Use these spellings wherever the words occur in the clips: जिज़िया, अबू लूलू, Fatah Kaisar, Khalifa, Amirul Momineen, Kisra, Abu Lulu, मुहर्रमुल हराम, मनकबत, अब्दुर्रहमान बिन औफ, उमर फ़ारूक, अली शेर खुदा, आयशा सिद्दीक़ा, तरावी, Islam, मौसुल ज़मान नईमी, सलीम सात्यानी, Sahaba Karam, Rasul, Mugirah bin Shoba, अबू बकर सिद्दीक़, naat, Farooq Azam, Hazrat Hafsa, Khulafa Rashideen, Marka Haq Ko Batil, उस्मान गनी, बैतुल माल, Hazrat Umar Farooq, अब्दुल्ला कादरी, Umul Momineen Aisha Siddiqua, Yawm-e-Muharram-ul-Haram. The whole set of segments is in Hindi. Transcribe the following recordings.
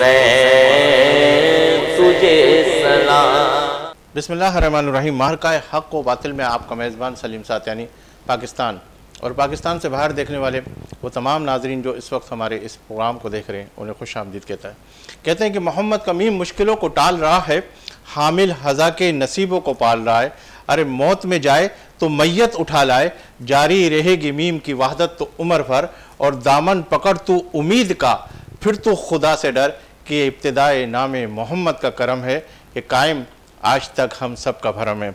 हुसैन तुझे सलाम। बिस्मिल्लाह रहमान रहीम। मार्का हक को बातिल में आपका मेज़बान सलीम सात्यानी। पाकिस्तान और पाकिस्तान से बाहर देखने वाले वो तमाम नाजरीन जो इस वक्त हमारे इस प्रोग्राम को देख रहे हैं, उन्हें खुश आमदीद कहता है। कहते हैं कि मोहम्मद का मीम मुश्किलों को टाल रहा है, हामिल हज़ा के नसीबों को पाल रहा है। अरे मौत में जाए तो मैयत उठा लाए, जारी रहेगी मीम की वहदत तो उम्र भर। और दामन पकड़ तू उम्मीद का, फिर तू खुदा से डर कि इब्तिदाए नामे मोहम्मद का करम है, ये कायम आज तक हम सब का भरम है।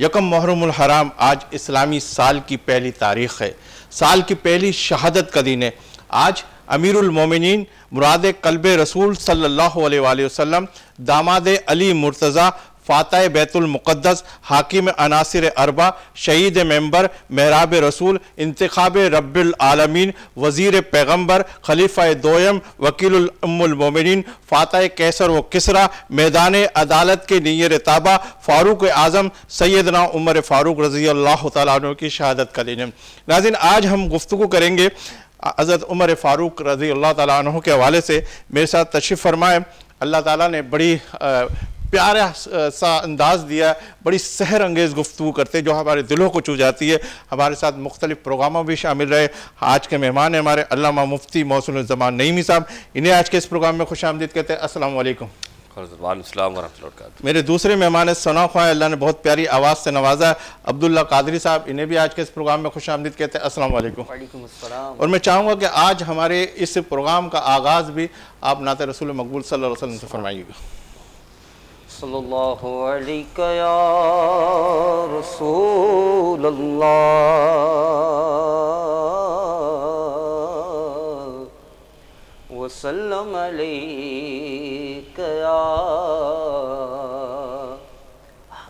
यकम मुहर्रमुल हराम आज इस्लामी साल की पहली तारीख़ है, साल की पहली शहादत का दिन है। आज अमीरुल मोमिनीन मुराद कल्ब रसूल सल्लल्लाहु अलैहि वसल्लम दामाद अली मुर्तज़ा फ़ातह बैतुल मुक़द्दस हाकिम अनासिर अरबा शहीद मेंबर मेहराब रसूल इंतखाब रब्बिल आलमीन वज़ीर पैगंबर खलीफा दोयम वकील उम्मुल मोमिनीन फ़ातह कैसर व किसरा मैदान अदालत के नीर ताबा फ़ारूक आज़म सैयदना उमर फ़ारूक रज़ी अल्लाह तआला अन्हु की शहादत का दिन। नाज़रीन आज हम गुफ्तगू करेंगे हज़रत उमर फ़ारूक रज़ी अल्लाह तआला अन्हु के हवाले से। मेरे साथ तशरीफ़ फरमाए। अल्लाह ताला ने बड़ी प्यारा सा अंदाज़ दिया, बड़ी सहर अंगेज़ गुफ्तगू करते जो हमारे दिलों को छू जाती है। हमारे साथ मुख्तलिफ प्रोग्रामों भी शामिल रहे। आज के मेहमान हैं हमारे अल्लामा मुफ्ती मौसुल ज़मान नईमी साहब। इन्हें आज के इस प्रोग्राम में खुश आमदीद कहते हैं। अस्सलामु अलैकुम। मेरे दूसरे मेहमान सना ख्वाह, अल्लाह ने बहुत प्यारी आवाज़ से नवाजा है, अब्दुल्ला कादरी साहब। इन्हें भी आज के इस प्रोग्राम में खुश आमदीद कहते हैं। अस्सलाम वालेकुम। और मैं चाहूँगा कि आज हमारे इस प्रोग्राम का आगाज़ भी आप नात रसूल मकबूल सल्लल्लाहु अलैहि वसल्लम से फरमाइएगा। सल्लल्लाहु अलैका या रसूलल्लाह वसल्लम अलैका या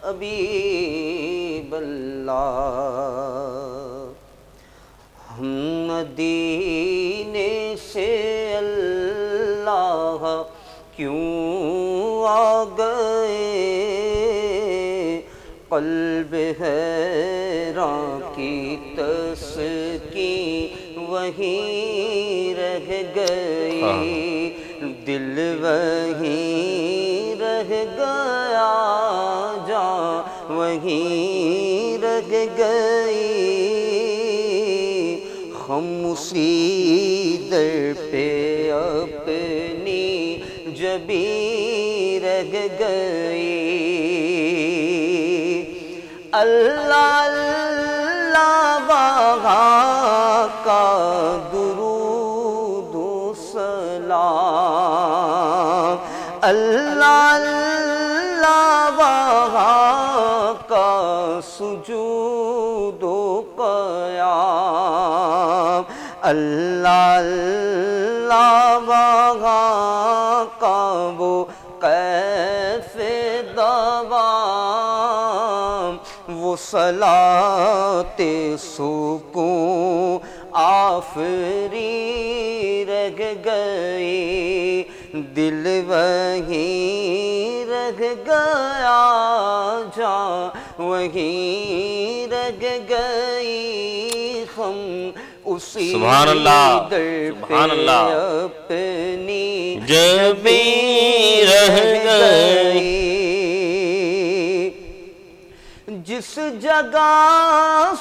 हबीबल्लाह। हम मदीने से अल्लाह क्यों आ गए, क़ल्ब हैरान की तस्कीन वहीं रह गई, दिल वहीं रह गया, जा वहीं रह गई। ख़ामोशी दर पे अपनी जबी रह गई। अल्लाह अल्लाह बाबा का दुरूद सलाम, अल्लाह अल्लाह बाबा का सुजूद क़याम, अल्लाह अल्लाह बाबा का वो कैफे दवाम, वो सलाते सुकून आफरी रह गई, दिल वहीं रह गया, जा वहीं रह गई। हम उसी दर पे अपनी जबी रह गई। जिस जगह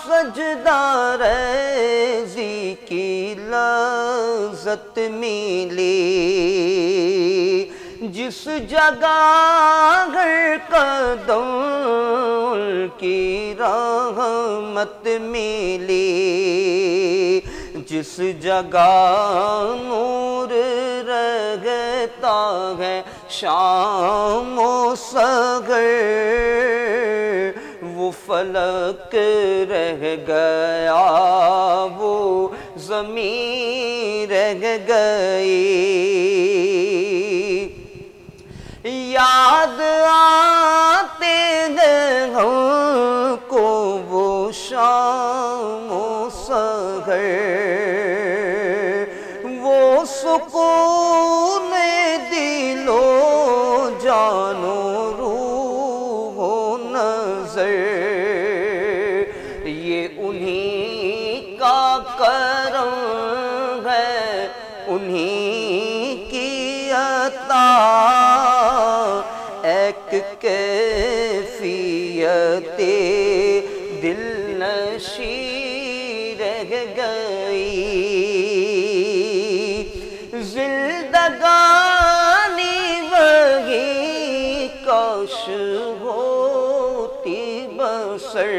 सजदा रेज़ी की लज़्ज़त मिली, जिस जगह हर कदम की रहमत मिली, जिस जगह नूर रहता है शाम ओ सगर, वो फलक रह गया, वो ज़मीन रह गई। याद आते हैं हमको वो शाम ओ सहर, वो सुकून दिलो जानो रूहो नजर, ये उन्हीं का करम है, उन्हीं अता एक कैफियते दिल नशी रह गई। जिंदगानी वही कोश होती बसर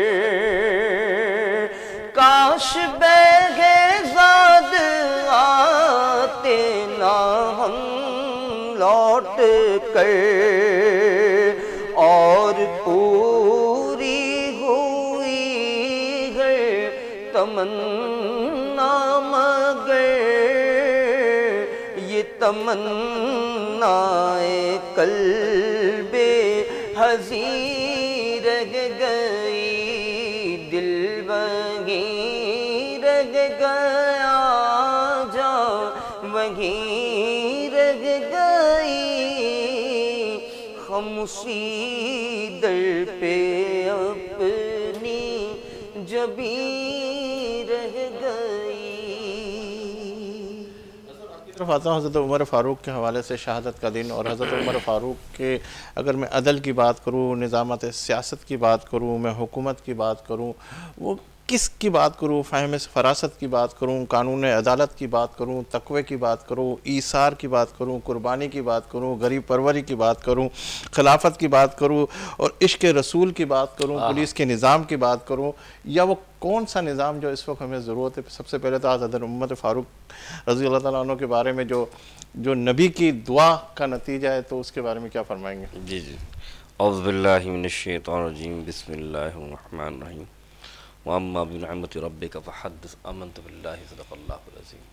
काश बेहज़ाद आते ना हम लौट कर। और पूरी हुई है तमन्ना मगर ये तमन्नाए कल्बे हज़ी रह गई। दिल वहीं रह गया जा वहीं रह गई। खामोशी दर पे अपनी जबी रह गई। हज़रत उमर फ़ारूक़ के हवाले से शहादत का दिन और हज़रत उमर फ़ारूक़ के अगर मैं अदल की बात करूँ, निज़ामत सियासत की बात करूँ, मैं हुकूमत की बात करूँ, वो किस की बात करूँ, फ़हम फ़रासत की बात करूँ, कानून अदालत की बात करूँ, तक़वे की बात करूँ, ईसार की बात करूँ, क़ुरबानी की बात करूँ, गरीब परवरी की बात करूँ, खिलाफत की बात करूँ और इश्क रसूल की बात करूँ, पुलिस के निज़ाम की बात करूँ, या वो कौन सा निज़ाम जो इस वक्त हमें ज़रूरत है। सबसे पहले तो हज़रत उमर फ़ारूक़ रज़ी अल्लाह तआला अन्हु के बारे में जो नबी की दुआ का नतीजा है, तो उसके बारे में क्या फरमाएंगे? जी जी, औज़ु बिल्लाहि मिनश शैतानिर रजीम, बिस्मिल्लाहिर रहमानिर रहीम, वम्मा बिनिअमति रब्बिका फ़हद्दिस, आमनतु बिल्लाहि सदक़ल्लाहुल अज़ीम।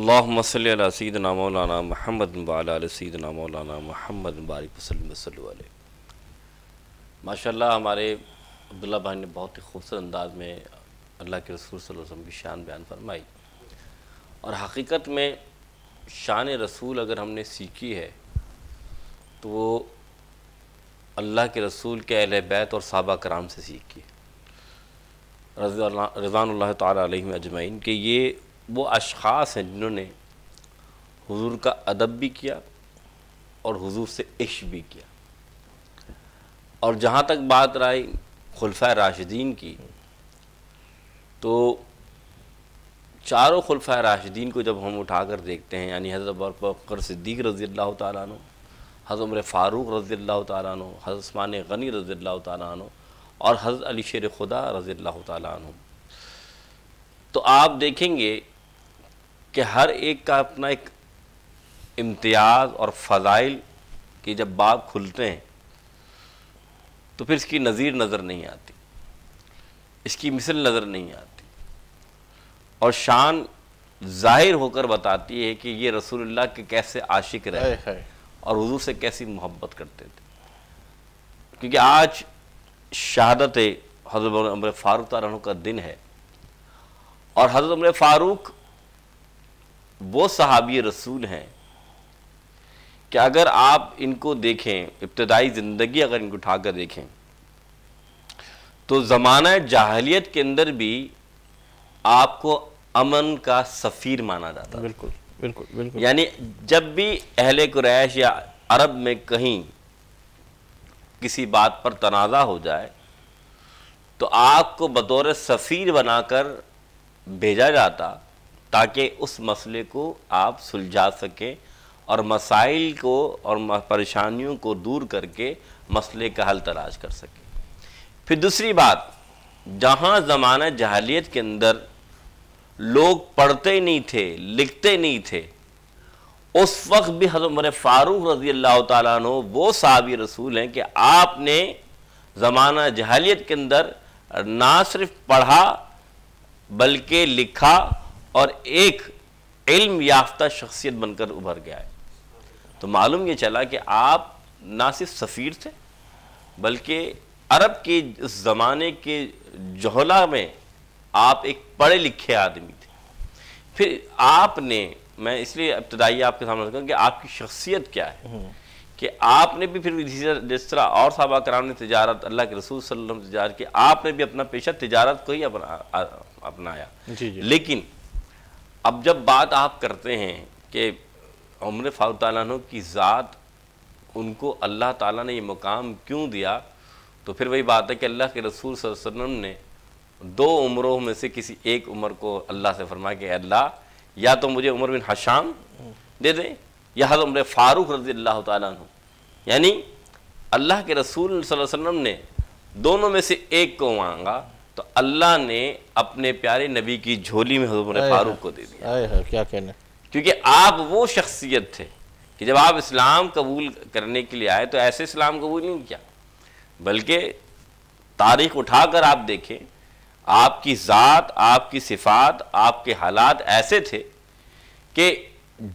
अल्लाहुम्मा सल्लि अला सय्यिदिना मौलाना मोहम्मद व अला आलि सय्यिदिना मौलाना मोहम्मद बारिक वसल्लम सल्लु अलैहि। माशाल्लाह, हमारे अब्दुल्ला भाई ने बहुत ही खूबसूरत अंदाज में अल्लाह के रसूल सल्लल्लाहु अलैहि वसल्लम की शान बयान फरमाई। और हकीकत में शान रसूल अगर हमने सीखी है तो वो अल्लाह के रसूल के अहले बैत और सहाबा कराम से सीखी है रज़वानुल्लाह तआला अलैहिम अजमईन, कि ये वो अशख़ास हैं जिन्होंने हुजूर का अदब भी किया और हुजूर से इश्क भी किया। और जहाँ तक बात रही खुलफा राशिदीन की, तो चारों खुलफा राशिदीन को जब हम उठा कर देखते हैं, यानी हज़रत अबू बकर सिद्दीक़ रज़ियल्लाहु तआला अन्हु, हज़रत उमर फ़ारूक़ रज़ियल्लाहु तआला अन्हु, हज़रत उस्मान गनी रज़ियल्लाहु तआला अन्हु और हज़रत अली शेर खुदा रज़ियल्लाहु तआला अन्हु, तो आप देखेंगे कि हर एक का अपना एक इम्तियाज़ और फ़ज़ाइल के जब बाब खुलते हैं तो फिर इसकी नज़ीर नज़र नहीं आती, इसकी मिसल नज़र नहीं आती। और शान ज़ाहिर होकर बताती है कि ये रसूलुल्लाह के कैसे आशिक रहे हैं और हुजूर से कैसी मोहब्बत करते थे। क्योंकि आज शहादत हज़रत उमर फ़ारूक़ तारनों का दिन है और हज़रत उमर फ़ारूक़ वो सहाबी रसूल हैं कि अगर आप इनको देखें, इब्तदाई ज़िंदगी अगर इनको उठा कर देखें, तो ज़माना जाहिलियत के अंदर भी आपको अमन का सफ़ीर माना जाता है। बिल्कुल बिल्कुल बिल्कुल, यानी जब भी अहले कुरैश या अरब में कहीं किसी बात पर तनाज़ा हो जाए तो आपको बतौर सफ़ीर बनाकर भेजा जाता ताकि उस मसले को आप सुलझा सकें और मसाइल को और परेशानियों को दूर करके मसले का हल तलाश कर सकें। फिर दूसरी बात, जहाँ ज़माना जहालियत के अंदर लोग पढ़ते ही नहीं थे, लिखते नहीं थे, उस वक्त भी हज़रत उमर फ़ारूक़ रज़ियल्लाहु तआला अन्हु वो सहाबी रसूल हैं कि आपने ज़माना जहालियत के अंदर ना सिर्फ पढ़ा बल्कि लिखा और एक इल्म याफ्ता शख्सियत बनकर उभर गया है। तो मालूम ये चला कि आप ना सिर्फ सफ़ीर थे बल्कि अरब के उस ज़माने के जहला में आप एक पढ़े लिखे आदमी थे। फिर आपने, मैं इसलिए इब्तदाई आपके सामने रखता हूँ कि आपकी शख्सियत क्या है, कि आपने भी फिर जिस तरह और सहाबा कराम ने तिजारत, अल्लाह के रसूल सल्लल्लाहु अलैहि वसल्लम की, आपने भी अपना पेशा तिजारत को ही अपनाया। लेकिन अब जब बात आप करते हैं कि उमर फारूक ताला अन्हु की ज़ात, उनको अल्लाह ताला ने ये मुकाम क्यों दिया? तो फिर वही बात है कि अल्लाह के रसूल सल्लल्लाहु अलैहि वसल्लम ने दो उम्रों में से किसी एक उम्र को अल्लाह से फरमाया कि अल्लाह या तो मुझे उमर बिन हशाम दे दें या हज़रत उमर फारूक रज़ी अल्लाह ताला अन्हु, यानी अल्लाह के रसूल सल्लल्लाहु अलैहि वसल्लम ने दोनों में से एक को मांगा तो अल्लाह ने अपने प्यारे नबी की झोली में हज़रत उमर फारूक को दे दिया। क्या कहना, क्योंकि आप वो शख्सियत थे कि जब आप इस्लाम कबूल करने के लिए आए तो ऐसे इस्लाम कबूल नहीं किया, बल्कि तारीख उठाकर आप देखें आपकी ज़ात, आपकी सिफात, आपके हालात ऐसे थे कि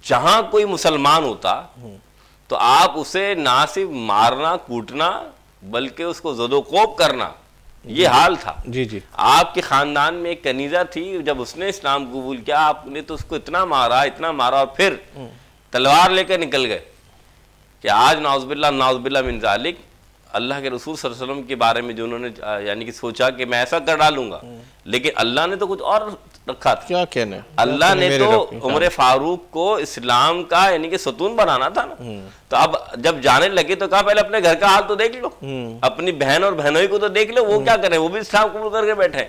जहाँ कोई मुसलमान होता तो आप उसे ना सिर्फ मारना कूटना बल्कि उसको ज़दोकोब करना, ये हाल था। जी जी, आपके ख़ानदान में एक कनीज़ा थी, जब उसने इस्लाम कबूल किया आपने तो उसको इतना मारा और फिर तलवार लेकर निकल गए कि आज नाउज़ुबिल्लाह नाउज़ुबिल्लाह मिन ज़ालिक अल्लाह के रसूल सल्लल्लाहु अलैहि वसल्लम के बारे में जो उन्होंने यानी कि सोचा कि मैं ऐसा कर डालूंगा, लेकिन अल्लाह ने तो कुछ और रखा था। क्या कहना, अल्लाह ने तो उमर फारूक को इस्लाम का यानी कि सतून बनाना था ना, तो अब जब जाने लगे तो कहा पहले अपने घर का हाल तो देख लो, अपनी बहन और बहनोई को तो देख लो, वो क्या करें, वो भी इस्लाम कबूल करके बैठे।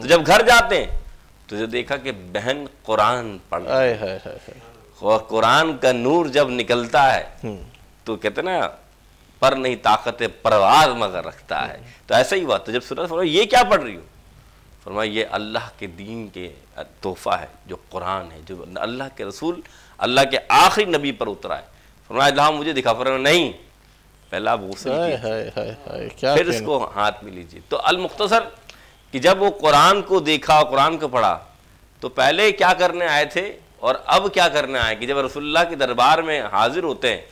तो जब घर जाते हैं तो जो देखा कि बहन कुरान पढ़ रही है और कुरान का नूर जब निकलता है तो कहते ना पर नहीं ताकत परवाज मगर रखता है, तो ऐसा ही हुआ। तो जब सुना फरमाया ये क्या पढ़ रही हो, फरमाया ये अल्लाह के दीन के तोहफा है जो कुरान है, जो अल्लाह के रसूल अल्लाह के आखिरी नबी पर उतरा है। फरमाया अल्लाह मुझे दिखा, फरमाया नहीं पहला आप गौसल कीजिए फिर इसको हाथ में लीजिए। तो अलमुख्तसर कि जब वो कुरान को देखा और कुरान को पढ़ा तो पहले क्या करने आए थे और अब क्या करने आए कि जब रसूलुल्लाह के दरबार में हाजिर होते हैं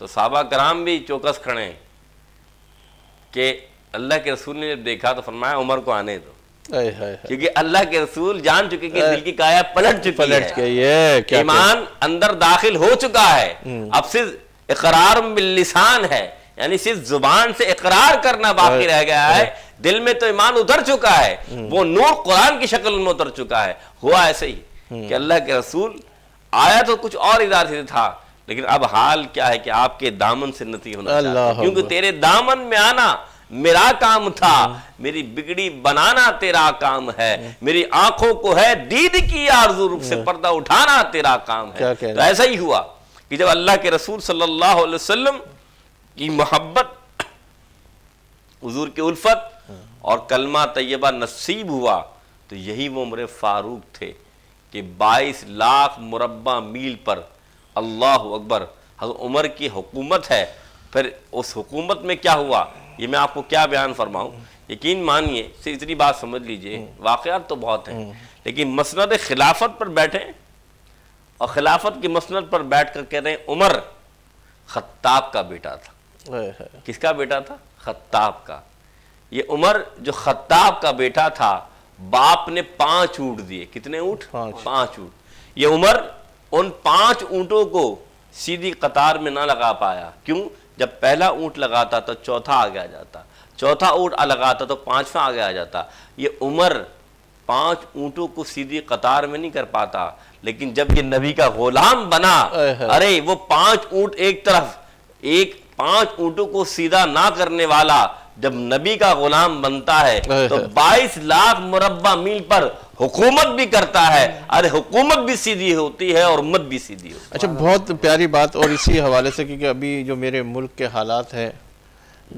तो साहबा कराम भी चौकस खड़े हैं कि अल्लाह के रसूल ने जब देखा तो फरमाया उमर को आने दो, क्योंकि अल्लाह के रसूल जान चुके कि दिल की काया पलट चुकी है, ईमान अंदर दाखिल हो चुका है, अब सिर्फ इकरार बिल्लिसान है, यानी सिर्फ जुबान से इकरार करना बाकी रह गया है, दिल में तो ईमान उतर चुका है, वो नूर कुरान की शक्ल में उतर चुका है। हुआ ऐसे ही कि अल्लाह के रसूल आया तो कुछ और इरादे से था, लेकिन अब हाल क्या है कि आपके दामन से नतीह होना चाहता है, क्योंकि तेरे दामन में आना मेरा काम था, मेरी बिगड़ी बनाना तेरा काम है, मेरी आंखों को है दीद की आरज़ू रूप से पर्दा उठाना तेरा काम है। तो ऐसा ही हुआ कि जब अल्लाह के रसूल सल्लल्लाहु अलैहि वसल्लम की मोहब्बत, हुजूर की उल्फत और कलमा तैयबा नसीब हुआ तो यही वो उमर फारूक थे कि 22 लाख मुरब्बा मील पर, अल्लाह अकबर, उमर की हुकूमत है। फिर उस हुकूमत में क्या हुआ ये मैं आपको क्या बयान फरमाऊँ, यकीन मानिए से इतनी बात समझ लीजिए, वाक़यात तो बहुत हैं लेकिन मसनद खिलाफत पर बैठे और खिलाफत की मसनद पर बैठ कर कह रहे हैं उमर खत्ताब का बेटा था। किसका बेटा था? खत्ताब का। ये उमर जो खत्ताब का बेटा था, बाप ने 5 ऊँट दिए। कितने ऊँट? 5 ऊँट। ये उमर उन 5 ऊँटों को सीधी कतार में ना लगा पाया। क्यों? जब पहला ऊँट लगाता तो चौथा आगे आ जाता, चौथा ऊँट लगाता तो पाँचवा आगे आ जाता। ये उमर 5 ऊँटों को सीधी कतार में नहीं कर पाता, लेकिन जब ये नबी का ग़ुलाम बना, अरे वो 5 ऊँट एक तरफ, एक 5 ऊँटों को सीधा ना करने वाला जब नबी का गुलाम बनता है तो 22 लाख मुरब्बा मील पर हुकूमत भी करता है। अरे हुकूमत भी सीधी होती है और उम्मत भी सीधी होती है। अच्छा, बहुत प्यारी बात। और इसी हवाले से क्योंकि अभी जो मेरे मुल्क के हालात हैं,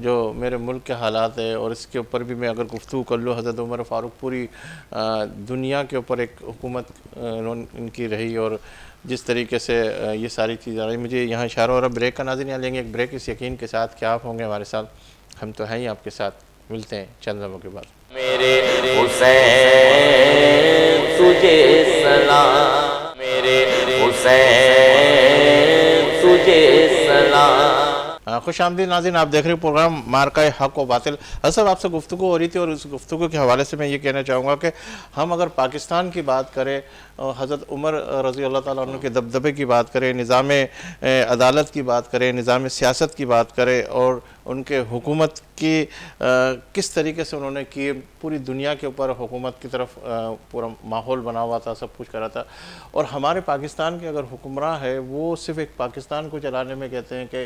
जो मेरे मुल्क के हालात है, और इसके ऊपर भी मैं अगर गुफ्तगू कर लूँ, हज़रत उमर फ़ारूक पूरी दुनिया के ऊपर एक हुकूमत इनकी रही और जिस तरीके से ये सारी चीज़ आ रही। मुझे यहाँ इशारा हो रहा, ब्रेक का नाज़रीन यहाँ लेंगे एक ब्रेक, इस यकीन के साथ क्या आप होंगे हमारे साथ। हम तो हैं ही आपके साथ, मिलते हैं चंद लम्हों के बाद। मेरे हुसैन तुझे सलाम, मेरे हुसैन तुझे सलाम। खुश आमदीद नाज़रीन, आप देख रहे हो प्रोग्राम मार्का हक को बातिल। असर आपसे गुफ्तगू हो रही थी और उस गुफ्तगू के हवाले से मैं ये कहना चाहूँगा कि हम अगर पाकिस्तान की बात करें, हज़रत उमर रज़ी अल्लाह ताला अन्हु के दबदबे की बात करें, निज़ाम अदालत की बात करें, निज़ाम सियासत की बात करें और उनके हुकूमत की किस तरीके से उन्होंने किए, पूरी दुनिया के ऊपर हुकूमत की तरफ पूरा माहौल बना हुआ था, सब कुछ करा था। और हमारे पाकिस्तान के अगर हुक्मरां है वो सिर्फ एक पाकिस्तान को चलाने में कहते हैं कि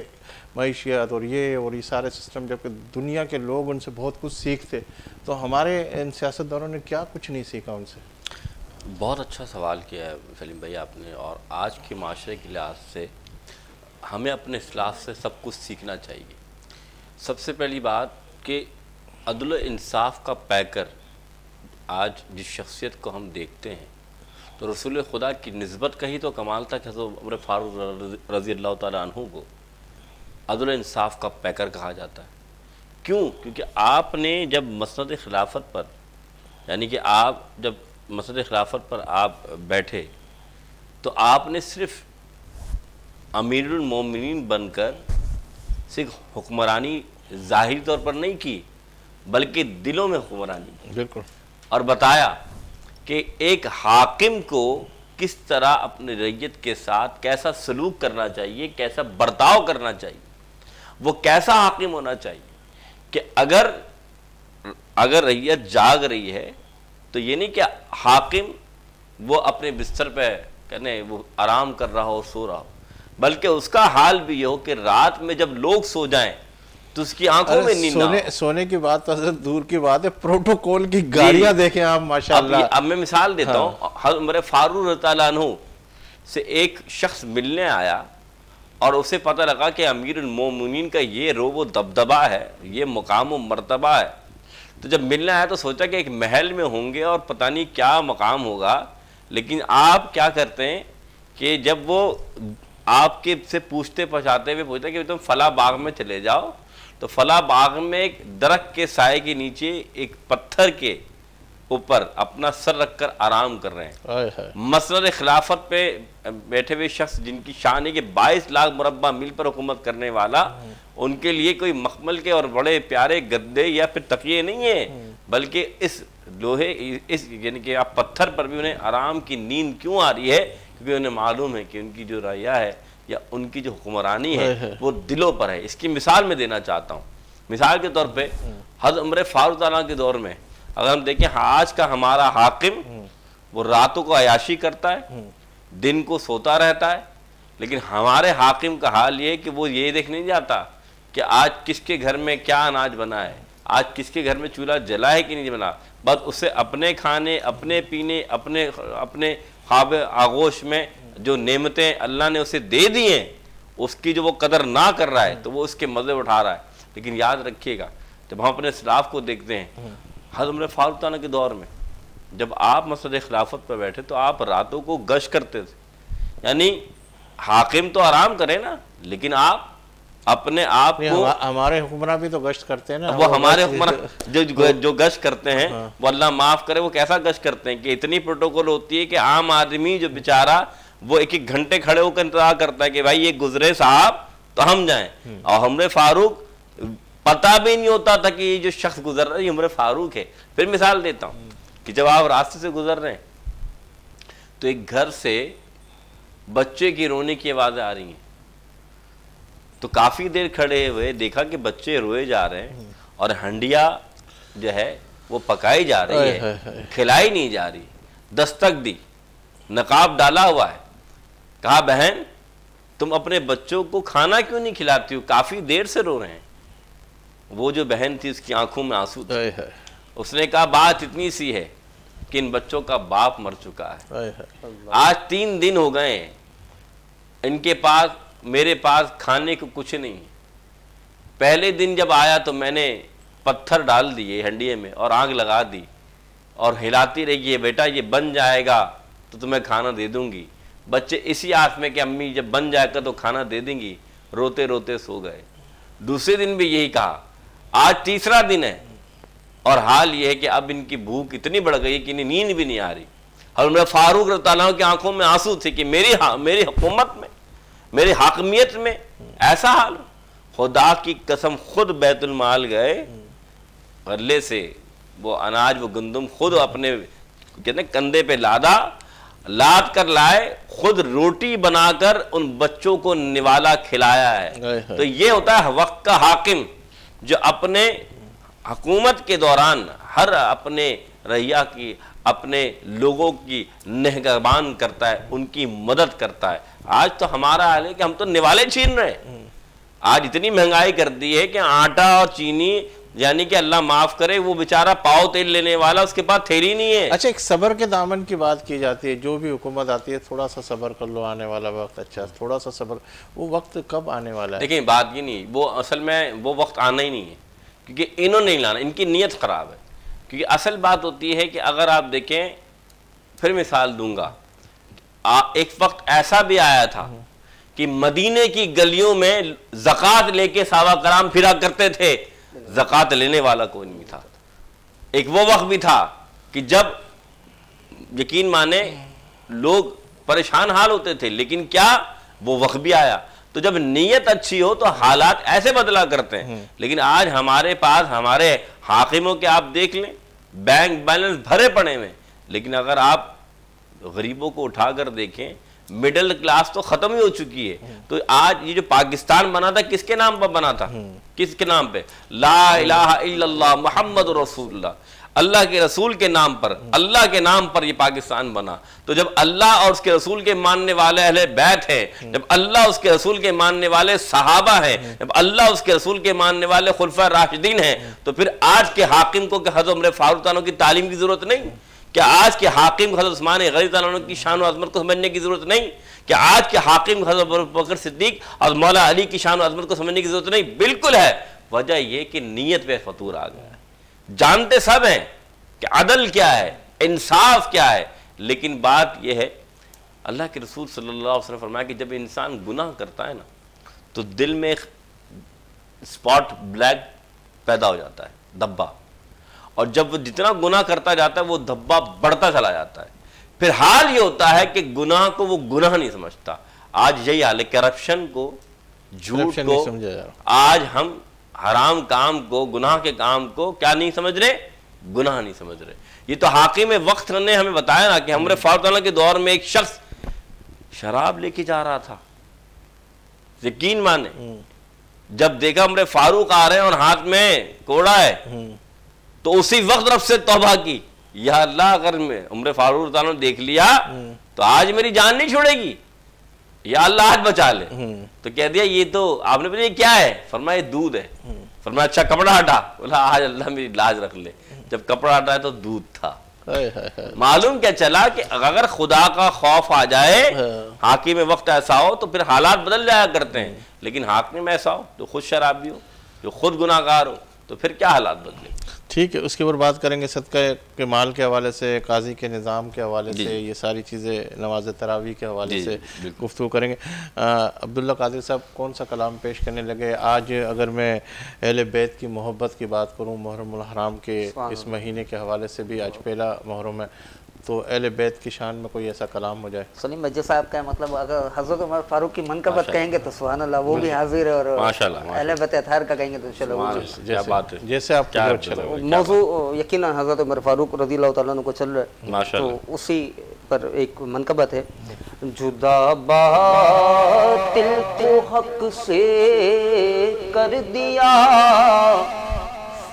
मैशियत और ये सारे सिस्टम, जबकि दुनिया के लोग उनसे बहुत कुछ सीखते। तो हमारे इन सियासतदानों ने क्या कुछ नहीं सीखा उनसे? बहुत अच्छा सवाल किया है सलीम भाई आपने। और आज के माशरे के लिहाज से हमें अपने इस्लाफ से सब कुछ सीखना चाहिए। सबसे पहली बात कि अदल इंसाफ का पैकर आज जिस शख्सियत को हम देखते हैं, तो रसूल खुदा की नस्बत कही तो कमाल था कि हज़रत उमर फारूक रज़ी अल्लाह तआला अन्हु को अदल इंसाफ का पैकर कहा जाता है। क्यों? क्योंकि आपने जब मसनद खिलाफत पर, यानी कि आप जब मसनद खिलाफत पर आप बैठे, तो आपने सिर्फ अमीरुल मोमिनीन बनकर सिर्फ हुक्मरानी ज़ाहिरी तौर पर नहीं की, बल्कि दिलों में हुक्मरानी। बिल्कुल। और बताया कि एक हाकिम को किस तरह अपने रैयत के साथ कैसा सलूक करना चाहिए, कैसा बर्ताव करना चाहिए, वो कैसा हाकिम होना चाहिए। कि अगर रैयत जाग रही है तो ये नहीं कि हाकिम वो अपने बिस्तर पे कहने वो आराम कर रहा हो, सो रहा हो, बल्कि उसका हाल भी ये हो कि रात में जब लोग सो जाएं तो उसकी आंखों में नींद ना हो। सोने की बात तो दूर की बात है, प्रोटोकॉल की गाड़ियां देखें आप माशाल्लाह। अब मैं मिसाल देता हूँ, उमर फारूक रज़ियल्लाहु अन्हु से एक शख्स मिलने आया और उसे पता लगा कि अमीरुल मोमिनीन का ये रोब व दबदबा है, ये मुकाम व मरतबा है। तो जब मिलने आया तो सोचा कि एक महल में होंगे और पता नहीं क्या मकाम होगा। लेकिन आप क्या करते हैं कि जब वो आपके से पूछते पछाते हुए पूछते कि तुम फला बाग में चले जाओ, तो फला बाग में एक दरख्त के साए के नीचे एक पत्थर के ऊपर अपना सर रखकर आराम कर रहे हैं। मसनद खिलाफत पे बैठे हुए शख्स जिनकी शान है कि 22 लाख मुरब्बा मील पर हुकूमत करने वाला, उनके लिए कोई मखमल के और बड़े प्यारे गद्दे या फिर तकिए नहीं है, बल्कि इस लोहे इस यानी कि आप पत्थर पर भी उन्हें आराम की नींद क्यों आ रही है? क्योंकि उन्हें मालूम है कि उनकी जो राया है या उनकी जो हुक्मरानी है वो दिलों पर है। इसकी मिसाल मैं देना चाहता हूँ। मिसाल के तौर पे हज़रत उमर फारूक ताला के दौर में अगर हम देखें, आज का हमारा हाकिम वो रातों को अयाशी करता है, दिन को सोता रहता है। लेकिन हमारे हाकिम का हाल ये है कि वो ये देखने नहीं जाता कि आज किसके घर में क्या अनाज बना है, आज किसके घर में चूल्हा जला है कि नहीं बना, बस उसे अपने खाने, अपने पीने, अपने ख्वाब आगोश में जो नेमतें अल्लाह ने उसे दे दी हैं उसकी जो वो कदर ना कर रहा है, तो वो उसके मज़े उठा रहा है। लेकिन याद रखिएगा, जब हम अपने इस्लाफ को देखते हैं, हज़रत उमर फारूक ताना के दौर में जब आप मसनद खिलाफत पर बैठे तो आप रातों को गश करते थे। यानी हाकिम तो आराम करे ना, लेकिन आप अपने आप को हमारे हुक्मरान भी तो गश्त करते हैं ना। वो हमारे हुक्मरान जो गश्त करते हैं, हाँ। वो अल्लाह माफ़ करे, वो कैसा गश्त करते हैं कि इतनी प्रोटोकॉल होती है कि आम आदमी जो बेचारा वो एक एक घंटे खड़े होकर इंतजार करता है कि भाई ये गुजरे साहब तो हम जाएं। और उमर फारूक पता भी नहीं होता था कि ये जो शख्स गुजर रहा है ये उमर फारूक है। फिर मिसाल देता हूँ कि जब आप रास्ते से गुजर रहे हैं तो एक घर से बच्चे की रोने की आवाज़ें आ रही हैं, तो काफ़ी देर खड़े हुए देखा कि बच्चे रोए जा रहे हैं और हंडिया जो है वो पकाई जा रही है, खिलाई नहीं जा रही। दस्तक दी, नकाब डाला हुआ है, कहा बहन तुम अपने बच्चों को खाना क्यों नहीं खिलाती हो, काफ़ी देर से रो रहे हैं। वो जो बहन थी उसकी आंखों में आंसू थे। उसने कहा बात इतनी सी है कि इन बच्चों का बाप मर चुका है, आज 3 दिन हो गए इनके पास मेरे पास खाने को कुछ नहीं। पहले दिन जब आया तो मैंने पत्थर डाल दिए हंडिये में और आग लगा दी और हिलाती रही है, बेटा ये बन जाएगा तो तुम्हें खाना दे दूंगी। बच्चे इसी आस में कि अम्मी जब बन जाएगा तो खाना दे देंगी, रोते रोते सो गए। दूसरे दिन भी यही कहा, आज 3रा दिन है और हाल यह है कि अब इनकी भूख इतनी बढ़ गई कि इन्हें नींद भी नहीं आ रही। और उमर फारूक रज़ियल्लाहु अन्हु की आंखों में आंसू थे कि मेरी हुकूमत में, मेरी हाकमियत में ऐसा हाल। खुदा की कसम खुद बैतुल माल गए, गल्ले से वो अनाज वो गंदम खुद अपने कहते कंधे पे लादा, लाद कर लाए, खुद रोटी बनाकर उन बच्चों को निवाला खिलाया है। तो ये होता है वक्त का हाकिम। जो अपने हुकूमत के दौरान हर अपने रहिया की, अपने लोगों की निगहबान करता है, उनकी मदद करता है। आज तो हमारा हाल है कि हम तो निवाले छीन रहे हैं। आज इतनी महंगाई कर दी है कि आटा और चीनी, यानी कि अल्लाह माफ करे, वो बेचारा पाव तेल लेने वाला उसके पास थैली नहीं है। अच्छा, एक सबर के दामन की बात की जाती है, जो भी हुकूमत आती है थोड़ा सा सबर कर लो, आने वाला वक्त अच्छा, थोड़ा सा सबर। वो वक्त कब आने वाला है? देखिए, बात ये नहीं, वो असल में वो वक्त आना ही नहीं है, क्योंकि इन्होंने नहीं लाना, इनकी नीयत ख़राब है। क्योंकि असल बात होती है कि अगर आप देखें, फिर मिसाल दूंगा, एक वक्त ऐसा भी आया था कि मदीने की गलियों में ज़कात लेके साहबा कराम फिरा करते थे, ज़कात लेने वाला कोई नहीं था। एक वो वक्त भी था कि जब यकीन माने लोग परेशान हाल होते थे, लेकिन क्या वो वक्त भी आया। तो जब नीयत अच्छी हो तो हालात ऐसे बदला करते हैं। लेकिन आज हमारे पास, हमारे हाकिमों के आप देख लें, बैंक बैलेंस भरे पड़े हुए, लेकिन अगर आप गरीबों को उठाकर देखें, मिडिल क्लास तो खत्म ही हो चुकी है। तो आज ये जो पाकिस्तान बना था, किसके नाम पर बना था? किसके नाम पे? ला इलाहा इल्लल्लाह मोहम्मद रसूलुल्लाह, अल्लाह के रसूल के नाम पर, अल्लाह के नाम पर ये पाकिस्तान बना। तो जब अल्लाह और उसके रसूल के मानने वाले अहले बैत हैं, जब अल्लाह उसके रसूल के मानने वाले सहाबा हैं, जब अल्लाह उसके रसूल के मानने वाले खुलफा राशिदीन हैं, तो फिर आज के हाकिम को हज़रत उमर फारूक़ की तालीम की ज़रूरत नहीं? क्या आज के हाकिम हज़रत उस्मान गनी की शान व अज़मत को समझने की ज़रूरत नहीं? क्या आज के हाकिम हज़रत अबू बकर सिद्दीक और मौला अली की शान व अज़मत को समझने की ज़रूरत नहीं? बिल्कुल है। वजह यह कि नीयत पे फतूर आ गया। जानते सब हैं कि अदल क्या है, इंसाफ क्या है, लेकिन बात यह है, अल्लाह के रसूल सल्लल्लाहु अलैहि वसल्लम ने फरमाया कि जब इंसान गुनाह करता है ना, तो दिल में एक स्पॉट ब्लैक पैदा हो जाता है, धब्बा। और जब वो जितना गुनाह करता जाता है, वो धब्बा बढ़ता चला जाता है। फिर हाल ये होता है कि गुनाह को वो गुनाह नहीं समझता। आज यही हाल है, करप्शन को, झूठ को, आज हम हराम काम को, गुनाह के काम को क्या नहीं समझ रहे? गुनाह नहीं समझ रहे। ये तो हाकिम वक्त ने हमें बताया ना कि हमारे फारूक के दौर में एक शख्स शराब लेके जा रहा था, यकीन माने जब देखा हमारे फारूक आ रहे हैं और हाथ में कोड़ा है, तो उसी वक्त रब से तौबा की, या अल्लाह अगर मैं उम्र फारूक ने देख लिया तो आज मेरी जान नहीं छोड़ेगी, या अल्लाह आज बचा ले। तो कह दिया ये तो आपने बोला ये क्या है? फरमाया दूध है। फरमाया अच्छा कपड़ा हटा, बोला आज अल्लाह मेरी लाज रख ले। जब कपड़ा हटाया तो दूध था। मालूम क्या चला कि अगर खुदा का खौफ आ जाए, हाकिम में वक्त ऐसा हो तो फिर हालात बदल जाया करते हैं। लेकिन हाकिम में ऐसा हो जो खुद शराबी हो, जो खुद गुनाहगार हो, तो फिर क्या हालात बदले। ठीक है, उसके ऊपर बात करेंगे, सदका के माल के हवाले से, काजी के निज़ाम के हवाले से, ये सारी चीज़ें, नमाज तरावी के हवाले से गुफ्तगू करेंगे। अब्दुल्ला कादरी साहब, कौन सा कलाम पेश करने लगे आज? अगर मैं अहले बैत की मोहब्बत की बात करूँ, मुहर्रमुल हराम के इस महीने के हवाले से भी आज पहला मुहर्रम है, तो अहले बैत की शान में कोई ऐसा कलाम हो जाए। सलीम मज्जे साहब का मतलब अगर हज़रत उमर फारूक की मनकबत कहेंगे तो सुभानअल्लाह वो भी हाजिर है, और अहले बैत अतहार का कहेंगे तो इंशाल्लाह जैसे आप मौजू यकीनन हज़रत उमर फारूक रज़ियल्लाहु तआला अन्हु को चल रहा है, तो उसी पर एक मनकबत है। जुदा बातिल को हक से कर दिया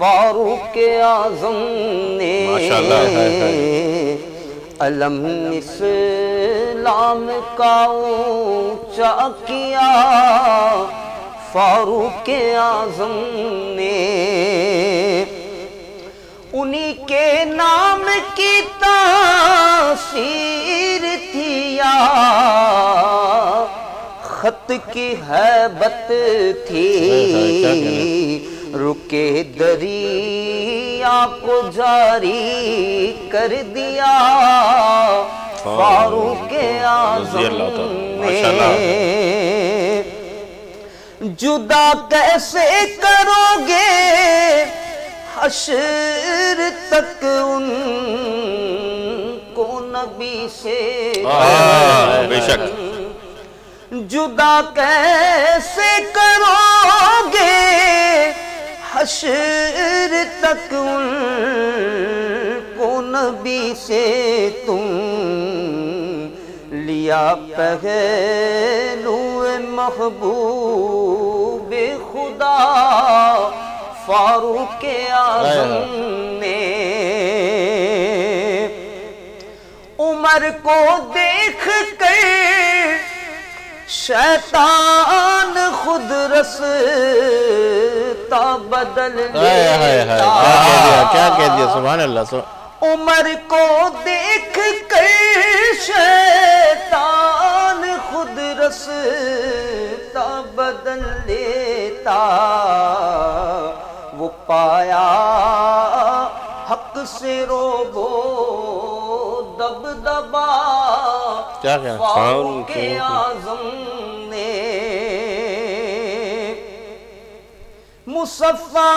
फारूक आज़म ने, अलम इस्लाम का ऊंचा किया फारूक आज़म ने, उन्हीं के नाम की तासीर थी या खत की हैबत थी, रुके दरिया को जारी कर दिया फारूक आज़म ने। जुदा कैसे करोगे हश्र तक उनको नबी से, बेशक जुदा कैसे करोगे हश्र तक उनको नबी से, तुम लिया पहलू महबूब खुदा फारूक आज़म ने उमर को देख कर शैतान खुद रसता बदल लेता। क्या कह दिया, सुभान अल्लाह। उमर को देख कर शैतान खुद रसता बदल लेता, वो पाया हक से रोबो दब दबा फारूक के आज़म ने। मुसफ़ा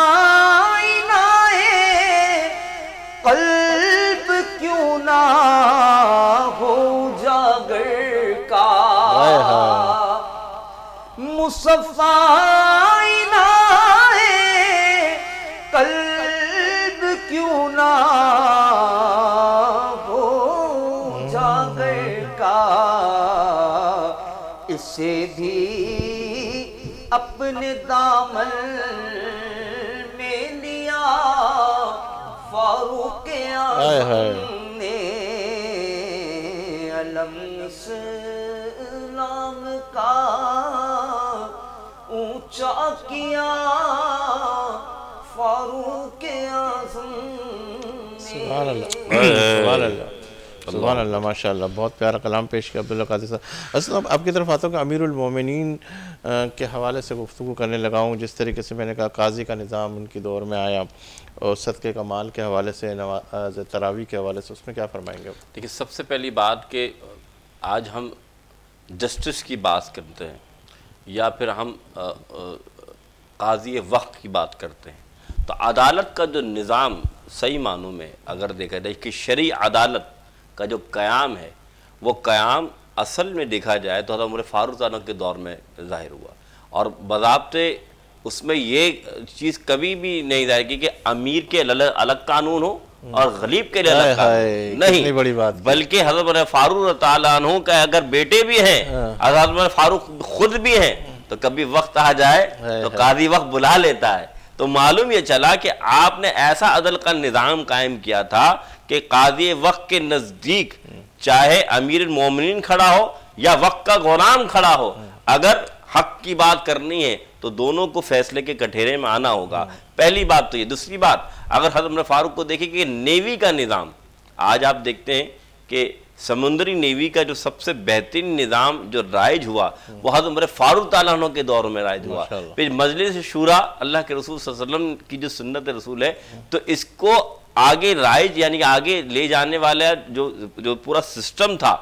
इनाए कल्ब क्यों ना हो जागर का, मुसफ़ा इनाए कल्ब क्यों ना से भी अपने दामन में लिया फारूक आज़म ने। अलम इस्लाम का ऊंचा किया फारूक आज़म ने। सुभान अल्लाह, माशाल्लाह, बहुत प्यारा कलाम पेश किया अब्दुल्ला कादरी साहब। असल में आपकी तरफ आता हूँ कि अमीरुल मोमिनीन के हवाले से गुफ्तगू करने लगा हूँ। जिस तरीके से मैंने कहा काजी का निज़ाम उनके दौर में आया और सदक़े का माल के हवाले से, नमाज़ तरावी के हवाले से, उसमें क्या फरमाएंगे? देखिए, सबसे पहली बात कि आज हम जस्टिस की बात करते हैं या फिर हम काजी वक्त की बात करते हैं, तो अदालत का जो निज़ाम सही मानों में अगर देखा जाए कि शरई अदालत का जो क़याम है वो क़याम असल में देखा जाए तो हज़रत उमर फारूक आज़म के दौर में ज़ाहिर हुआ। और बज़ाब्ते उसमें ये चीज़ कभी भी नहीं ज़ाहिर की कि अमीर के लिए अलग कानून हो और गरीब के लिए अलग कानून नहीं, बड़ी बात। बल्कि हज़रत उमर फारूक तआला अन्हु का अगर बेटे भी हैं, हज़रत उमर फारूक खुद भी हैं, तो कभी वक्त आ जाए तो काजी वक्त बुला लेता है। तो मालूम ये चला कि आपने ऐसा अदल का निज़ाम कायम किया था कि काजी वक्त के नज़दीक चाहे अमीरुल मोमिनीन खड़ा हो या वक्त का गुलाम खड़ा हो, अगर हक की बात करनी है तो दोनों को फैसले के कठेरे में आना होगा। पहली बात तो ये। दूसरी बात, अगर हज़रत उमर फारूक को देखें कि नेवी का निज़ाम, आज आप देखते हैं कि समुद्री नेवी का जो सबसे बेहतरीन निज़ाम जो राइज हुआ वो हज़रत उमर फारूक तआला अन्हु के दौर में राइज हुआ। फिर मजलिस शूरा अल्लाह के रसूल सल्लल्लाहु अलैहि वसल्लम की जो सुन्नत रसूल है, तो इसको आगे राइज यानी आगे ले जाने वाला जो जो पूरा सिस्टम था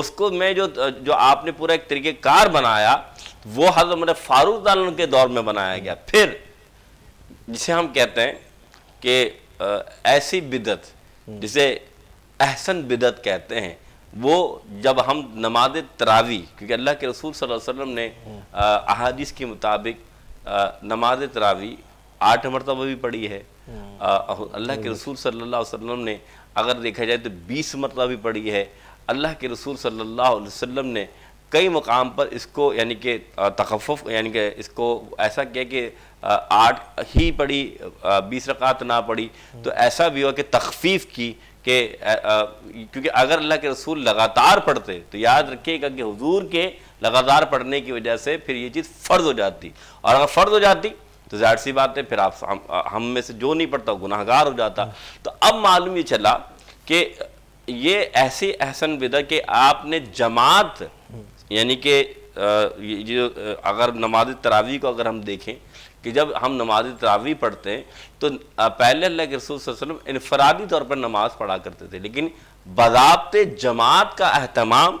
उसको मैं जो जो आपने पूरा एक तरीक़ेकार बनाया वो हज़रत उमर फारूक तआला अन्हु के दौर में बनाया गया। फिर जिसे हम कहते हैं कि ऐसी बिदत जिसे अहसन बिदत कहते हैं, वो जब हम नमाज तरावी, क्योंकि अल्लाह के रसूल सल्लल्लाहु अलैहि वसल्लम ने अहादीस के मुताबिक नमाज तरावी 8 मरतबा भी पढ़ी है। अल्लाह के रसूल सल्लल्लाहु अलैहि वसल्लम ने अगर देखा जाए तो 20 मरतबा भी पढ़ी है। अल्लाह के रसूल सल्लल्लाहु अलैहि वसल्लम ने कई मकाम पर इसको यानी कि तखफ़ुफ़ यानी कि इसको ऐसा किया कि 8 ही पढ़ी, 20 रकात ना पढ़ी, तो ऐसा भी हुआ कि तखफ़ीफ़ की कि क्योंकि अगर अल्लाह के रसूल लगातार पढ़ते तो याद रखिएगा कि हुजूर के लगातार पढ़ने की वजह से फिर ये चीज़ फ़र्ज़ हो जाती, और अगर फ़र्ज़ हो जाती तो जाहिर सी बात है फिर आप हम में से जो नहीं पढ़ता गुनाहगार हो जाता। तो अब मालूम ये चला कि ये ऐसी अहसन बिदा कि आपने जमात यानी कि जो अगर नमाज तरावी को अगर हम देखें कि जब हम नमाज तरावी पढ़ते हैं तो पहले अल्लाह के रसूल सल्लल्लाहु अलैहि वसल्लम इनफरादी तौर पर नमाज पढ़ा करते थे, लेकिन बज़ाब्ते जमात का अहतमाम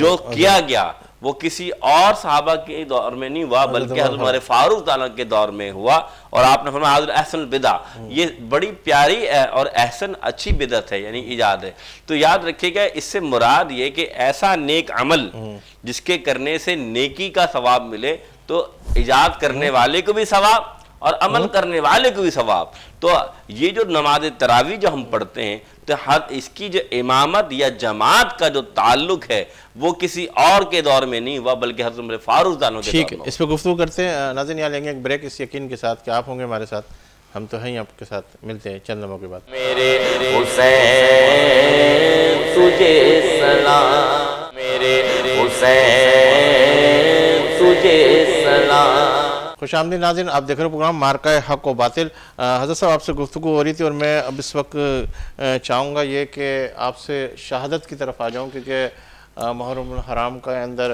जो किया गया वो किसी और सहाबा के दौर में नहीं हुआ बल्कि हमारे फारूक तआला के दौर में हुआ। और आपने फरमाया हाज़िल अहसन बिदा, ये बड़ी प्यारी और अहसन अच्छी बिदत है यानी ईजाद है। तो याद रखिएगा इससे मुराद ये कि ऐसा नेक अमल जिसके करने से नेकी का सवाब मिले, तो ईजाद करने वाले को भी सवाब और अमल करने वाले को भी सवाब। तो ये जो नमाज तरावी जो हम पढ़ते हैं तो हर इसकी जो इमामत या जमात का जो ताल्लुक है वो किसी और के दौर में नहीं हुआ बल्कि हज़रत उमर फारूक के दौर में। ठीक है, इस पर गुफ्तगू करते हैं नाज़रीन, यहाँ लेंगे एक ब्रेक इस यकीन के साथ कि आप होंगे हमारे साथ, हम तो हैं आपके साथ। मिलते हैं चंद लम्हों के बाद। मेरे हुसैन तुझे सलाम, मेरे हुसैन तुझे सलाम। खुश आमदीद नाज़रीन, आप देख रहे हो प्रोग्राम मार्का हक को बातिल। हज़रत साहब आपसे गुफ्तगू हो रही थी और मैं अब इस वक्त चाहूँगा ये कि आपसे शहादत की तरफ आ जाऊँ क्योंकि मुहर्रमुल हराम के अंदर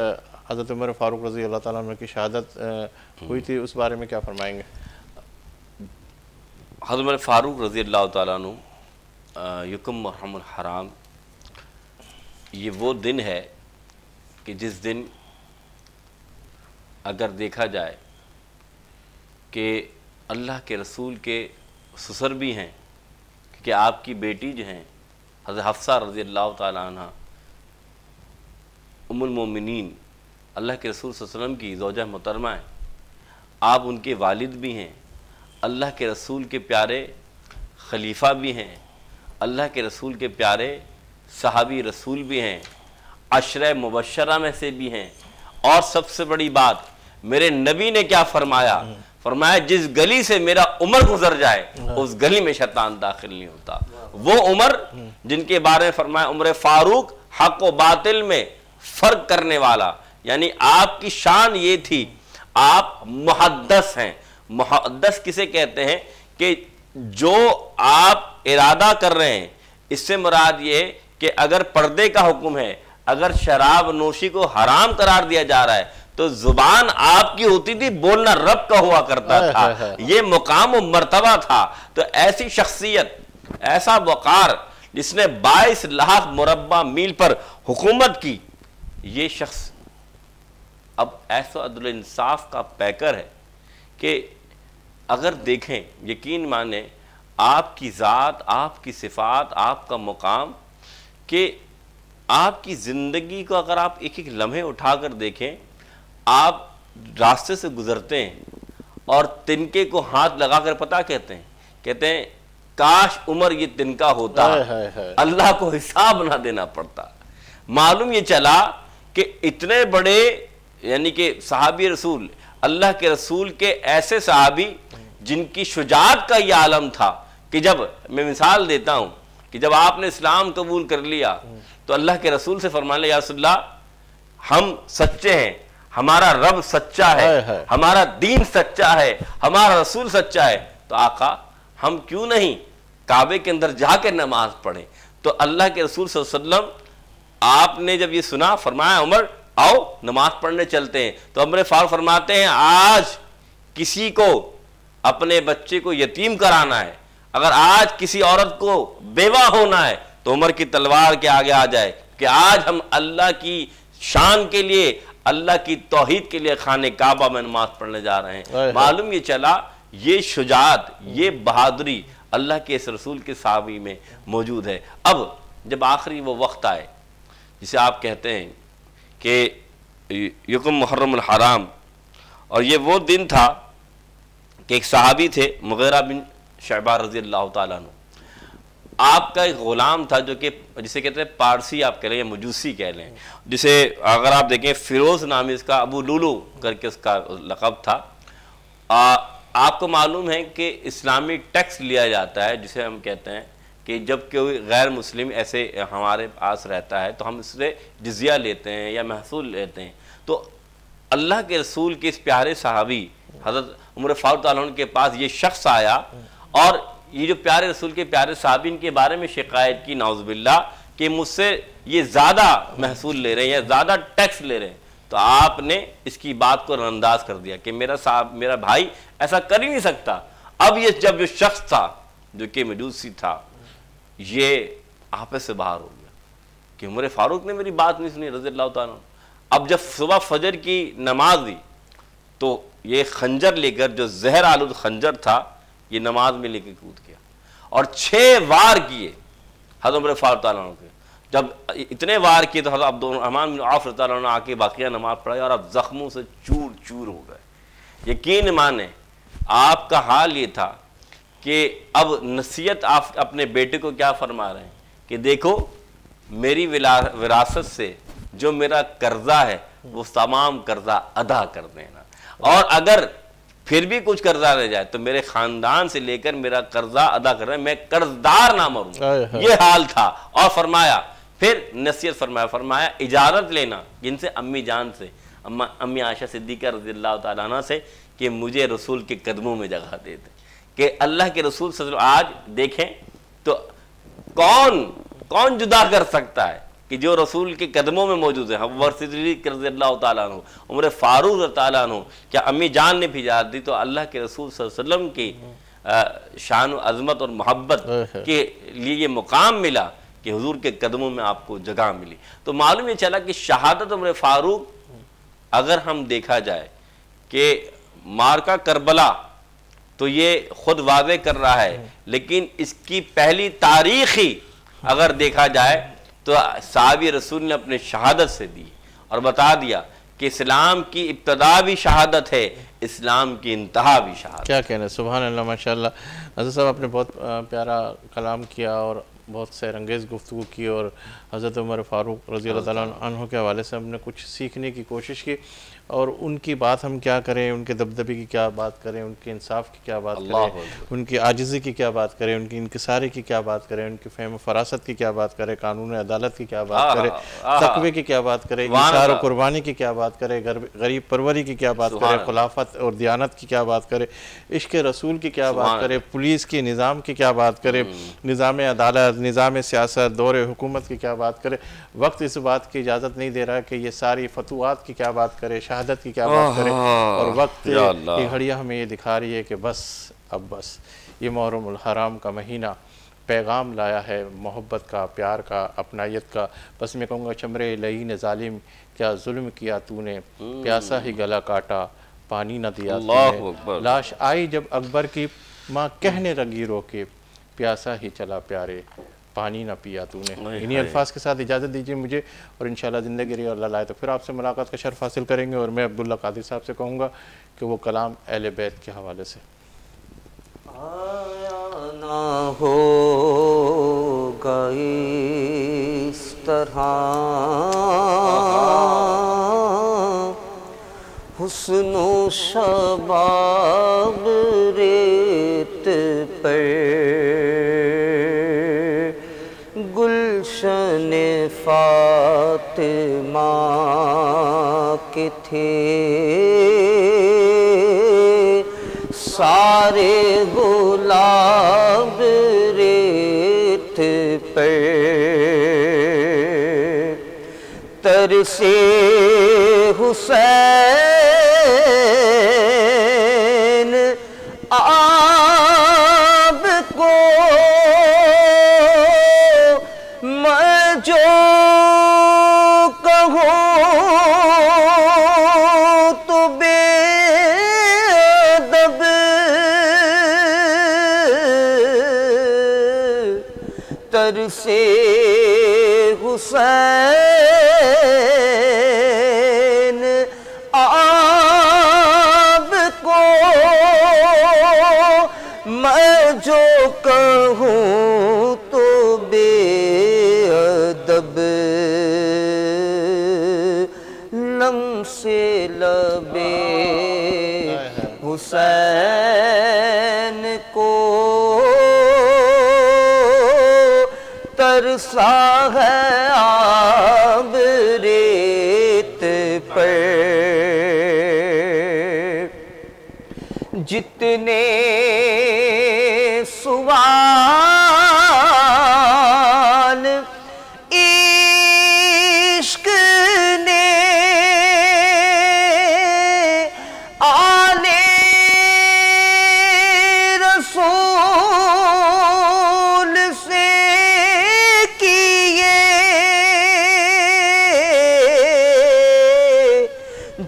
हज़रत उमर फारूक रज़ी अल्लाह ताला अन्हु की शहादत हुई थी, उस बारे में क्या फरमाएंगे? हज़रत उमर फारूक रज़ी अल्लाह ताला अन्हु यौम-ए-मुहर्रम-उल हराम, ये वो दिन है कि जिस दिन अगर देखा जाए कि अल्लाह के रसूल के ससुर भी हैं क्योंकि आपकी बेटी जो हैं हज़रत हफ्सा रज़ी अल्लाह ताला अन्हा उमुल मोमिनीन अल्लाह के रसूल सल्लल्लाहु अलैहि वसल्लम की ज़ौजा मुहतरमा हैं, आप उनके वालिद भी हैं, अल्लाह के रसूल के प्यारे खलीफा भी हैं, अल्लाह के रसूल के प्यारे सहाबी रसूल भी हैं, अशरे मुबशरा में से भी हैं। और सबसे बड़ी बात मेरे नबी ने क्या फरमाया, फरमाया जिस गली से मेरा उमर गुजर जाए उस गली में शैतान दाखिल नहीं होता। वो उमर जिनके बारे में फरमाया उमर फारूक हक व बातिल में फर्क करने वाला, यानी आपकी शान ये थी आप मुहद्दस हैं। मुहद्दस किसे कहते हैं कि जो आप इरादा कर रहे हैं, इससे मुराद ये कि अगर पर्दे का हुक्म है, अगर शराब नोशी को हराम करार दिया जा रहा है तो जुबान आपकी होती थी, बोलना रब का हुआ करता था, ये मुकाम और मर्तबा था। तो ऐसी शख्सियत, ऐसा वकार जिसने 22 लाख मुरब्बा मील पर हुकूमत की, ये शख्स अब ऐसा अदल इंसाफ का पैकर है कि अगर देखें यकीन माने आपकी ज़ात, आपकी सिफात, आपका मुकाम कि आपकी ज़िंदगी को अगर आप एक एक लम्हे उठा कर देखें, आप रास्ते से गुजरते हैं और तिनके को हाथ लगाकर पता कहते हैं काश उमर ये तिनका होता, अल्लाह को हिसाब ना देना पड़ता। मालूम ये चला कि इतने बड़े यानी कि सहाबी रसूल, अल्लाह के रसूल के ऐसे सहाबी जिनकी शुजात का ये आलम था कि जब मैं मिसाल देता हूँ कि जब आपने इस्लाम कबूल कर लिया तो अल्लाह के रसूल से फरमाने या रसूलल्लाह हम सच्चे हैं, हमारा रब सच्चा है, हमारा दीन सच्चा है, हमारा रसूल सच्चा है, तो आका हम क्यों नहीं काबे के अंदर जाकर नमाज पढ़ें। तो अल्लाह के रसूल सल्लल्लाहु अलैहि वसल्लम आपने जब ये सुना, फरमाया उमर आओ नमाज पढ़ने चलते हैं। तो उमर फारूक फरमाते हैं आज किसी को अपने बच्चे को यतीम कराना है, अगर आज किसी औरत को बेवा होना है तो उमर की तलवार के आगे आ जाए कि आज हम अल्लाह की शान के लिए, अल्लाह की तौहीद के लिए खाने काबा में नमाज पढ़ने जा रहे हैं। मालूम ये चला ये शुजात, ये बहादुरी अल्लाह के इस रसूल के साहबी में मौजूद है। अब जब आखिरी वो वक्त आए जिसे आप कहते हैं कि यौम-ए-मुहर्रम-उल हराम, और ये वो दिन था कि एक सहाबी थे मुगीरा बिन शोबा रज़ी अल्लाह ताला अन्हु, आपका एक ग़ुलाम था जो कि जिसे कहते हैं पारसी आप कह लें या मजूसी कह लें, जिसे अगर आप देखें फिरोज़ नाम इसका, अबू लूलू करके उसका लक़ब था। आपको मालूम है कि इस्लामी टैक्स लिया जाता है जिसे हम कहते हैं कि जब कोई गैर मुस्लिम ऐसे हमारे पास रहता है तो हम इससे जिज़िया लेते हैं या महसूल लेते हैं। तो अल्लाह के रसूल के इस प्यारे सहाबी हज़रत उमर फारूक तआला के पास ये शख्स आया और ये जो प्यारे रसूल के प्यारे साहबीन के बारे में शिकायत की, नाउज़ुबिल्लाह, कि मुझसे ये ज़्यादा महसूल ले रहे हैं या ज़्यादा टैक्स ले रहे हैं। तो आपने इसकी बात को नज़रअंदाज कर दिया कि मेरा साहब, मेरा भाई ऐसा कर ही नहीं सकता। अब ये जब जो शख्स था जो कि मजूसी था, ये आपस से बाहर हो गया कि उमर फारूक ने मेरी बात नहीं सुनी रज़ी अल्लाह ताला। अब जब सुबह फजर की नमाज दी तो ये खंजर लेकर, जो जहर आलूद खंजर था, ये नमाज में लेके कूद गया और 6 वार किए हज़रत उमर फारूक तआला के। जब इतने वार किए तो हज़रत अब्दुर्रहमान बिन औफ तआला ने आके बाकिया नमाज पढ़ाई और अब ज़ख्मों से चूर चूर हो गए। यकीन माने आपका हाल ये था कि अब नसीहत आप अपने बेटे को क्या फरमा रहे हैं कि देखो मेरी विरासत से जो मेरा कर्जा है वो तमाम कर्जा अदा कर देना, और अगर फिर भी कुछ कर्जा रह जाए तो मेरे खानदान से लेकर मेरा कर्जा अदा करना, मैं कर्जदार ना मरूं, ये हाल था। और फरमाया, फिर नसीहत फरमाया इजाज़त लेना जिनसे, अम्मी जान से, अम्मी आयशा सिद्दीक़ा रज़ियल्लाहु तआला अन्हा से कि मुझे रसूल के कदमों में जगह देते कि अल्लाह के रसूल से। आज देखें तो कौन कौन जुदा कर सकता है कि जो रसूल के कदमों में मौजूद है। अबू बकर सिद्दीक रज़ियल्लाहु तआला अन्हु, उमर फारूक रज़ियल्लाहु तआला अन्हु, क्या अम्मी जान ने इजाज़त दी तो अल्लाह के रसूल सल्लल्लाहु अलैहि वसल्लम की शान अज़मत और मोहब्बत के लिए ये मुकाम मिला कि हुजूर के कदमों में आपको जगह मिली। तो मालूम ये चला कि शहादत उमर फारूक, अगर हम देखा जाए कि मार्का करबला तो ये खुद वादे कर रहा है, लेकिन इसकी पहली तारीख ही अगर देखा जाए तो साहबी रसूल ने अपने शहादत से दी और बता दिया कि इस्लाम की इब्तदा भी शहादत है, इस्लाम की इंतहा भी शहादत। क्या कहना है, सुभान अल्लाह, माशाल्लाह। हज़रत साहब आपने बहुत प्यारा कलाम किया और बहुत सैरंगेज़ गुफ्तगू की, और हज़रत उमर फारूक रज़ियल्लाहु तआला अन्हु के हवाले से हमने कुछ सीखने की कोशिश की, और उनकी बात हम क्या करें, उनके दबदबे की क्या बात करें, उनके इंसाफ की क्या बात करें, उनकी आजिज़ी की क्या बात करें, उनकी इंकिसारी की क्या बात करें, उनकी फ़हम फ़रासत की क्या बात करें, कानून अदालत की क्या बात करें, तकवे की क्या बात करें, इंसार और कुर्बानी की क्या बात करें, गरीब परवरी की क्या बात करें, खिलाफत और दियानत की क्या बात करें, इश्क़ रसूल की क्या बात करें, पुलिस के निज़ाम की क्या बात करें, निज़ाम अदालत, निज़ाम सियासत, दौर हुकूमत की क्या बात करें। वक्त इस बात की इजाज़त नहीं दे रहा कि ये सारी फतवात की क्या बात करें, शहादत की क्या बात करें, और वक्त की घड़ियाँ हमें ये दिखा रही है कि बस अब बस ये मुहर्रमुल हराम का महीना पैगाम लाया है मोहब्बत का, प्यार का, अपनायत का। बस मैं कहूँगा चमरे लई ने ज़ालिम क्या जुल्म किया तूने, प्यासा ही गला काटा पानी न दिया तूने, लाश आई जब अकबर की माँ कहने लगी रोके, प्यासा ही चला प्यारे पानी ना पिया तूने। इन्हीं अल्फाज के साथ इजाज़त दीजिए मुझे, और इंशाल्लाह ज़िंदगी रही अल्लाह लाए तो फिर आपसे मुलाकात का शर्फ हासिल करेंगे। और मैं अब्दुल्ला कादरी साहब से कहूँगा कि वो कलाम अहले बैत के हवाले से, आया ना होगा इस तरह हुस्नो शबाब रेत पर, गुलशन फातिमा के थे सारे गुलाब रेत पर, तरसे हुसैन आपको जो कहो तो बेदब तरसे हुसैन आपको मैं जो कहूँ तो लम से लबे हुसैन को तरसा है आब रेत पर, जितने सुवान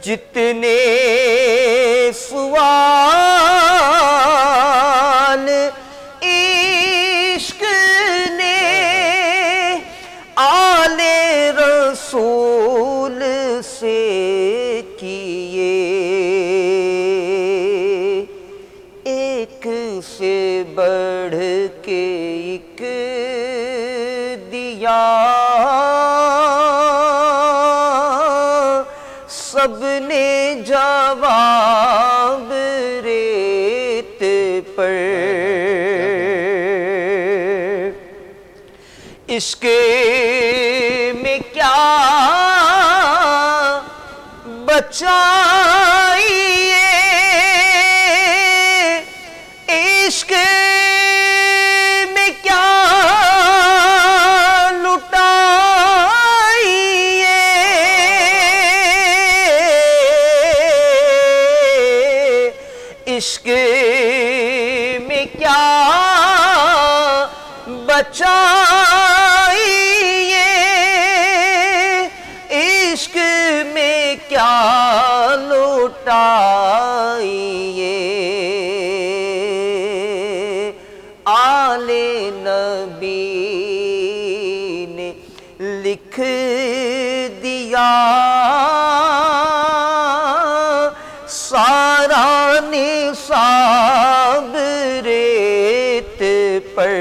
जितने सवाल इश्क ने आले रसूल से किए, शबाब रेत पर इसके में क्या बचाइए, इश्क में क्या लुटाइए, इश्क में क्या बचाइए, इश्क में क्या लुटाइए। आले नबी ने लिख दिया सारा निसाब रेत पर,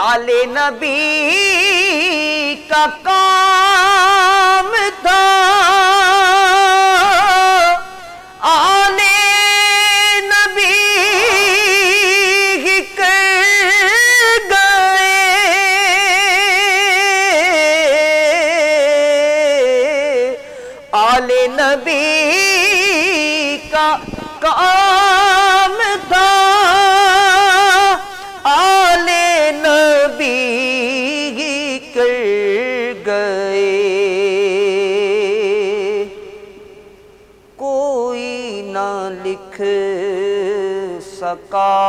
आले नबी का काम था आले नबी ही कर गए, आले नबी का काम था आले नबी ही कर गए। लिख सका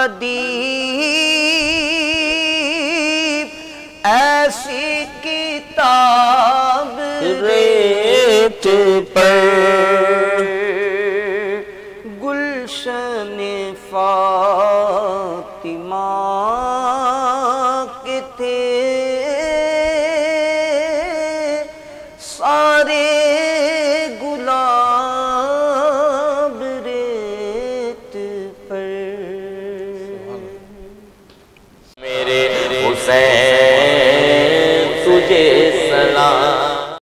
अदीब ऐसी किताब रेत पर, गुलशन फातिमा के थे सारे